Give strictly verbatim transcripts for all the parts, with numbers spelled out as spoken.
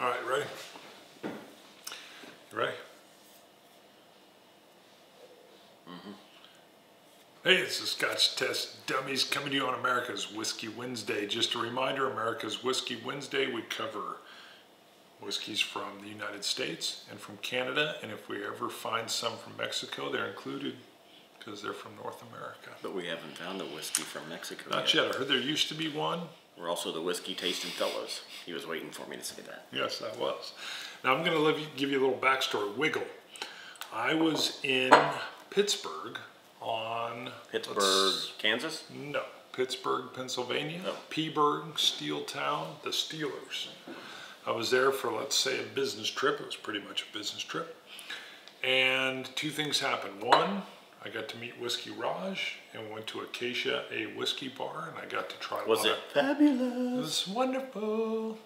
All right, ready? You ready? Mm-hmm. Hey, it's the Scotch Test Dummies coming to you on America's Whiskey Wednesday. Just a reminder, America's Whiskey Wednesday, we cover whiskeys from the United States and from Canada, and if we ever find some from Mexico, they're included because they're from North America. But we haven't found a whiskey from Mexico Not yet. yet. I heard there used to be one. We're also the Whiskey Tasting Fellows. He was waiting for me to say that. Yes, I was. Now I'm going to give you a little backstory. Wigle. I was in Pittsburgh on... Pittsburgh, Kansas? No. Pittsburgh, Pennsylvania. Oh. Peaburg, Steel Town, the Steelers. I was there for, let's say, a business trip. It was pretty much a business trip. And two things happened. One, I got to meet Whiskey Raj and went to Acacia, a whiskey bar, and I got to try. Was it fabulous? It was wonderful.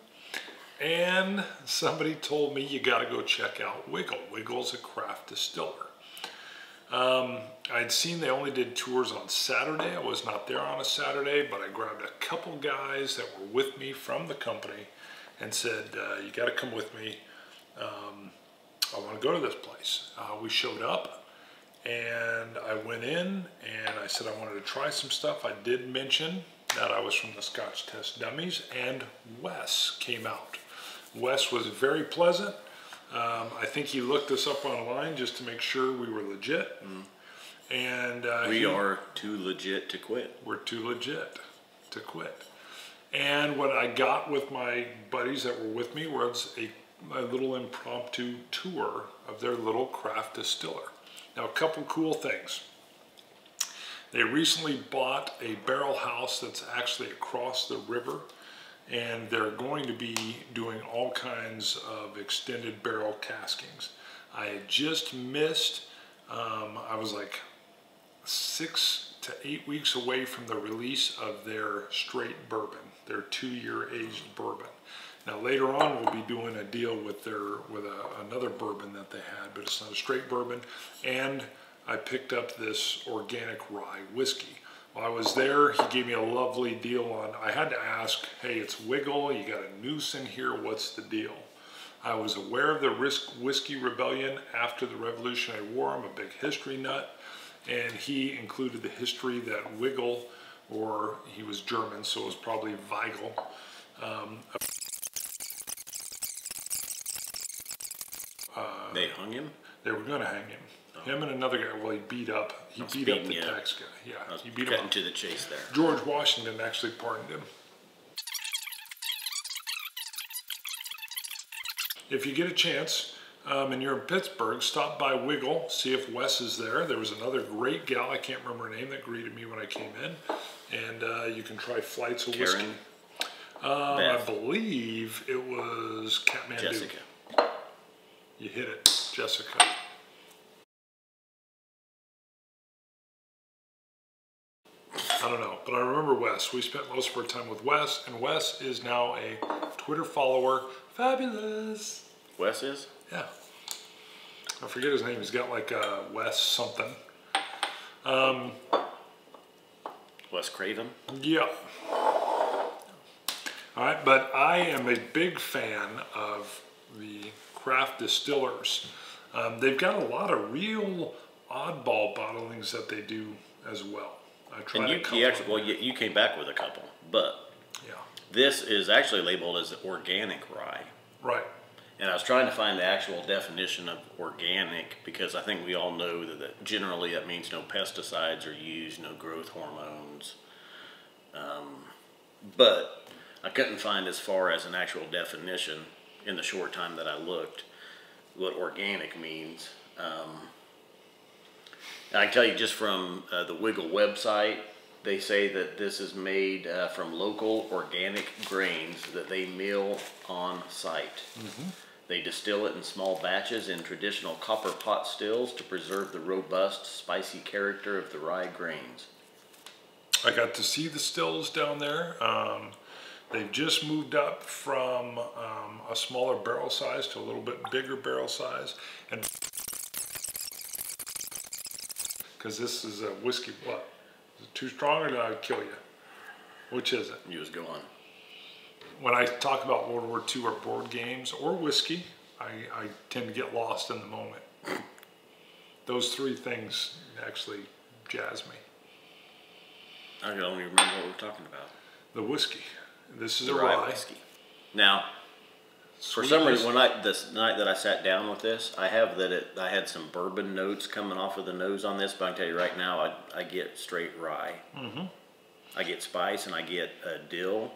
And somebody told me you got to go check out Wigle. Wigle's a craft distiller. Um, I'd seen they only did tours on Saturday. I was not there on a Saturday, but I grabbed a couple guys that were with me from the company and said, uh, "You got to come with me. Um, I want to go to this place." Uh, we showed up. And I went in and I said I wanted to try some stuff. I did mention that I was from the Scotch Test Dummies, and Wes came out. Wes was very pleasant. Um, I think he looked us up online just to make sure we were legit. Mm. And uh, we he, are too legit to quit. We're too legit to quit. And what I got with my buddies that were with me was a, a little impromptu tour of their little craft distiller. Now, a couple cool things. They recently bought a barrel house that's actually across the river, and they're going to be doing all kinds of extended barrel caskings. I had just missed, um, I was like six to eight weeks away from the release of their straight bourbon, their two-year aged bourbon. Now later on we'll be doing a deal with their with a, another bourbon that they had, but it's not a straight bourbon. And I picked up this organic rye whiskey. While I was there, he gave me a lovely deal on, I had to ask, hey, it's Wigle, you got a noose in here, what's the deal? I was aware of the risk whiskey rebellion after the Revolutionary War. I'm a big history nut, and he included the history that Wigle, or he was German, so it was probably Wigle. Um, Uh, they hung him? They were going to hang him. Oh. Him and another guy, well, he beat up, he beat up the you. tax guy. Yeah, was he beat him up. To the chase there. George Washington actually pardoned him. If you get a chance, um, and you're in Pittsburgh, stop by Wigle, see if Wes is there. There was another great gal, I can't remember her name, that greeted me when I came in. And uh, you can try flights of Karen, whiskey. Um, I believe it was Kathmandu. Jessica. You hit it, Jessica. I don't know, but I remember Wes. We spent most of our time with Wes, and Wes is now a Twitter follower. Fabulous. Wes is? Yeah. I forget his name. He's got like a Wes something. Um, Wes Craven? Yeah. All right, but I am a big fan of the craft distillers. Um, they've got a lot of real oddball bottlings that they do as well. I tried and you, a couple you actually, well, you, you came back with a couple, but yeah, this is actually labeled as organic rye. Right. And I was trying to find the actual definition of organic, because I think we all know that, that generally that means no pesticides are used, no growth hormones. Um, but I couldn't find as far as an actual definition in the short time that I looked, what organic means. Um, and I can tell you just from uh, the Wigle website, they say that this is made uh, from local organic grains that they mill on site. Mm-hmm. They distill it in small batches in traditional copper pot stills to preserve the robust, spicy character of the rye grains. I got to see the stills down there. Um, They've just moved up from um, a smaller barrel size to a little bit bigger barrel size, and because this is a whiskey, what? Is it too strong or did I kill you? Which is it? You was going. When I talk about World War Two or board games or whiskey, I, I tend to get lost in the moment. Those three things actually jazz me. I can only remember what we're talking about. The whiskey. This is the rye whiskey. Now, for some reason, when I, this night that I sat down with this, I have that it, I had some bourbon notes coming off of the nose on this, but I can tell you right now, I, I get straight rye. Mm-hmm. I get spice and I get uh, dill.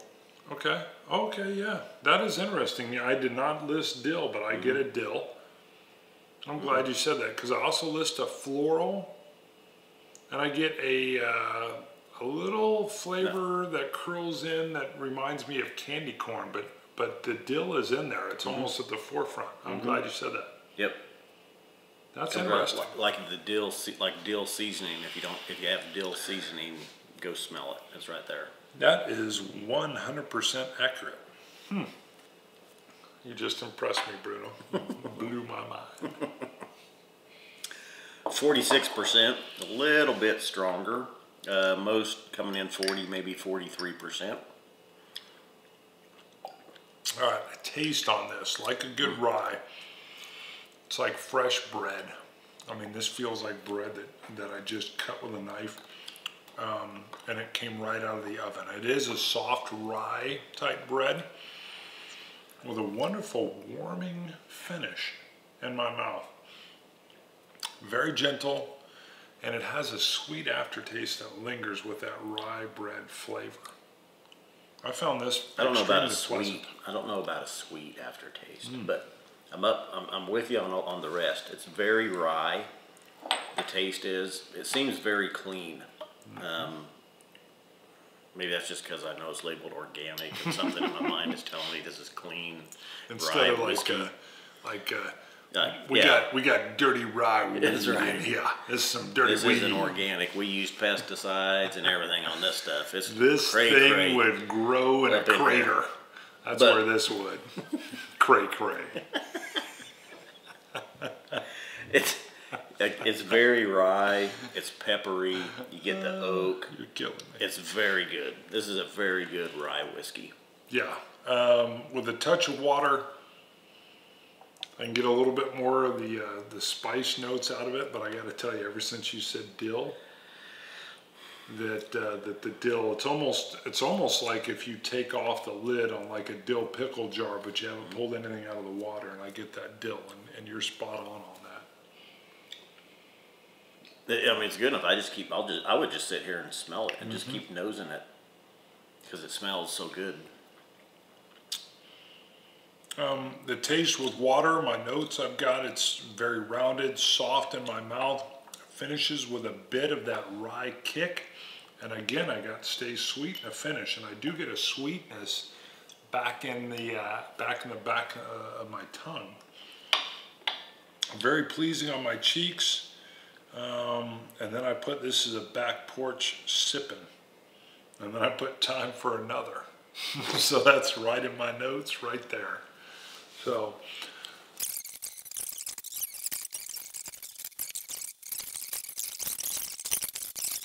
Okay. Okay, yeah. That is interesting. I did not list dill, but I mm-hmm. get a dill. I'm mm-hmm. glad you said that, because I also list a floral, and I get a uh, a little flavor no. that curls in that reminds me of candy corn, but but the dill is in there. It's mm-hmm. almost at the forefront. I'm mm-hmm. glad you said that. Yep. That's and interesting. Like, like the dill, like dill seasoning. If you don't, if you have dill seasoning, go smell it. It's right there. That is one hundred percent accurate. Hmm. You just impressed me, Bruno. Blew my mind. forty-six percent, a little bit stronger. Uh, most coming in forty, maybe forty-three percent. All right, a taste on this, like a good rye. It's like fresh bread. I mean, this feels like bread that, that I just cut with a knife. Um, and it came right out of the oven. It is a soft rye type bread with a wonderful warming finish in my mouth. Very gentle, and it has a sweet aftertaste that lingers with that rye bread flavor. I found this I don't know about a sweet. Pleasant. I don't know about a sweet aftertaste, mm. but I'm up. I'm, I'm with you on on the rest. It's very rye. The taste is. It seems very clean. Um, maybe that's just because I know it's labeled organic and something in my mind is telling me this is clean. Instead of like, a, like a, uh, we yeah. got we got dirty rye. That's right. Yeah, this is some dirty. This weed. Isn't organic. We use pesticides and everything on this stuff. It's this cray, thing cray. Would grow in Up a crater. In that's but, where this would. Cray cray. It's. It's very rye, it's peppery, you get the oak. You're killing me. It's very good. This is a very good rye whiskey. Yeah, um, with a touch of water, I can get a little bit more of the, uh, the spice notes out of it, but I gotta tell you, ever since you said dill, that, uh, that the dill, it's almost, it's almost like if you take off the lid on like a dill pickle jar, but you haven't pulled anything out of the water, and I get that dill, and, and you're spot on on that. I mean, it's good enough. I just keep. I'll just. I would just sit here and smell it, and mm-hmm. just keep nosing it, because it smells so good. Um, the taste with water, my notes I've got. It's very rounded, soft in my mouth. Finishes with a bit of that rye kick, and again, I got stay sweet in the finish, and I do get a sweetness back in the uh, back in the back uh, of my tongue. Very pleasing on my cheeks. Um, and then I put this as a back porch sipping, and then I put time for another. So that's right in my notes right there. So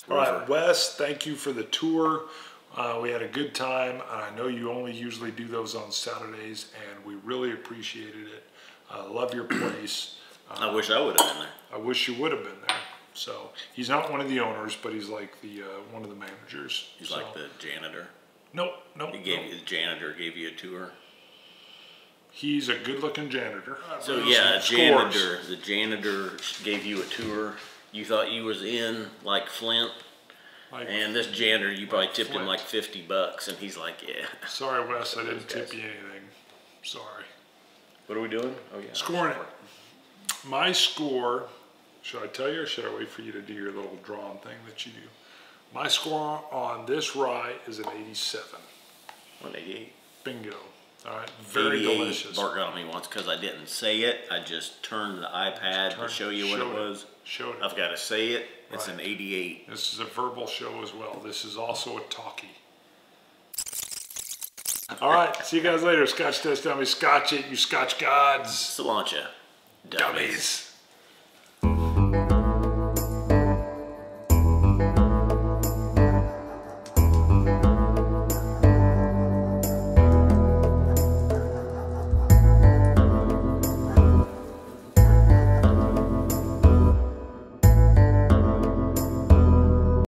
all right, Wes, thank you for the tour. Uh, we had a good time. I know you only usually do those on Saturdays, and we really appreciated it. Uh, love your place. I wish I would have been there. I wish you would have been there. So he's not one of the owners, but he's like the uh, one of the managers. He's so. Like the janitor. Nope, nope. He gave nope. you the janitor gave you a tour. He's a good-looking janitor. So yeah, a janitor. The janitor gave you a tour. You thought you was in like Flint, like, and this janitor you probably like tipped Flint. Him like fifty bucks, and he's like, yeah. Sorry, Wes, I didn't tip you anything. Sorry. What are we doing? Oh yeah, scoring it. My score, should I tell you or should I wait for you to do your little drawn thing that you do? My score on this rye is an eighty-seven. one eighty-eight. Bingo. All right, very delicious. Bart got on me once because I didn't say it. I just turned the iPad turned, to show you what it was. Showed it. I've got to say it. It's right. An eighty-eight. This is a verbal show as well. This is also a talkie. All right, see you guys later. Scotch Test Dummies. Scotch it, you Scotch gods. Cilantro. Dummies. Dummies.